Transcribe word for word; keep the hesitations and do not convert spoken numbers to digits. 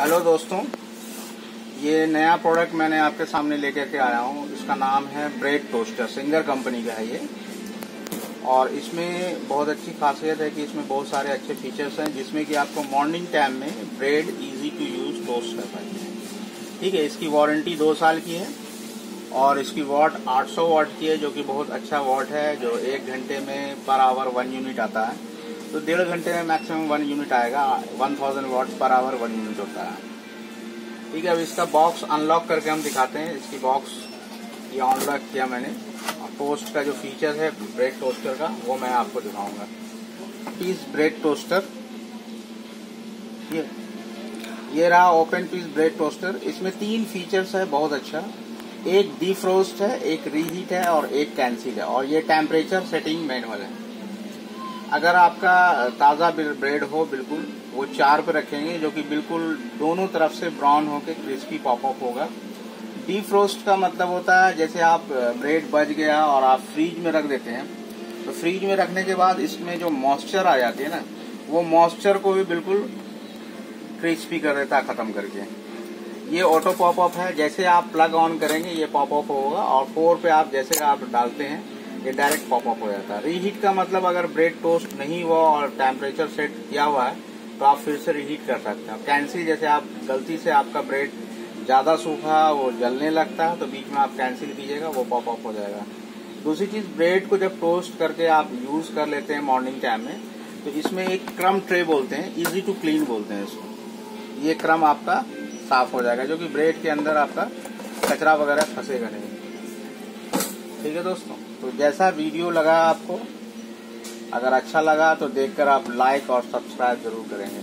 Hello दोस्तों, ये नया प्रोडक्ट मैंने आपके सामने लेकर के आया हूँ। इसका नाम है ब्रेड टोस्टर। सिंगर कंपनी का है ये, और इसमें बहुत अच्छी खासियत है कि इसमें बहुत सारे अच्छे फीचर्स हैं, जिसमें कि आपको मॉर्निंग टाइम में bread easy to use toast कर पाते हैं। ठीक है, इसकी वारंटी दो साल की है और इसकी वॉट आठ सौ वॉट की है, जो कि बहुत अच्छा वॉट है, जो एक घंटे में पर आवर वन यूनिट आता है। तो डेढ़ घंटे में मैक्सिमम वन यूनिट आएगा, one thousand watts per hour one unit होता है। ठीक है, अब इसका बॉक्स अनलॉक करके हम दिखाते हैं। इसकी बॉक्स ये अनलॉक किया मैंने, और टोस्ट का जो फीचर है ब्रेड टोस्टर का, वो मैं आपको दिखाऊंगा। पीस ब्रेड टोस्टर ये ये रहा ओपन पीस ब्रेड टोस्टर। इसमें तीन फीचर्स है बहुत अच्छा, एक डीफ्रोस्ट है, एक रीहीट है और एक कैंसिल है। और ये टेम्परेचर सेटिंग मैनुअल है। अगर आपका ताज़ा ब्रेड हो बिल्कुल, वो चार पे रखेंगे, जो कि बिल्कुल दोनों तरफ से ब्राउन होकर क्रिस्पी पॉपअप होगा। डीफ्रोस्ट का मतलब होता है जैसे आप ब्रेड बच गया और आप फ्रीज में रख देते हैं, तो फ्रीज में रखने के बाद इसमें जो मॉइस्चर आ जाती है ना, वो मॉइस्चर को भी बिल्कुल क्रिस्पी कर देता है ख़त्म करके। ये ऑटो पॉपअप है, जैसे आप प्लग ऑन करेंगे ये पॉपअप होगा, और फोर पे आप जैसे आप डालते हैं ये डायरेक्ट पॉपअप हो जाता है। रीहीट का मतलब अगर ब्रेड टोस्ट नहीं हुआ और टेम्परेचर सेट किया हुआ है तो आप फिर से रीहीट कर सकते हो। कैंसिल, जैसे आप गलती से आपका ब्रेड ज़्यादा सूखा वो जलने लगता है तो बीच में आप कैंसिल कीजिएगा, वो पॉपअप हो जाएगा। दूसरी चीज़, ब्रेड को जब टोस्ट करके आप यूज़ कर लेते हैं मॉर्निंग टाइम में, तो इसमें एक क्रम ट्रे बोलते हैं, ईजी टू क्लीन बोलते हैं इसको। ये क्रम आपका साफ हो जाएगा, जो कि ब्रेड के अंदर आपका कचरा वगैरह फंसेगा नहीं। ठीक है दोस्तों, तो जैसा वीडियो लगा आपको, अगर अच्छा लगा तो देखकर आप लाइक और सब्सक्राइब जरूर करेंगे।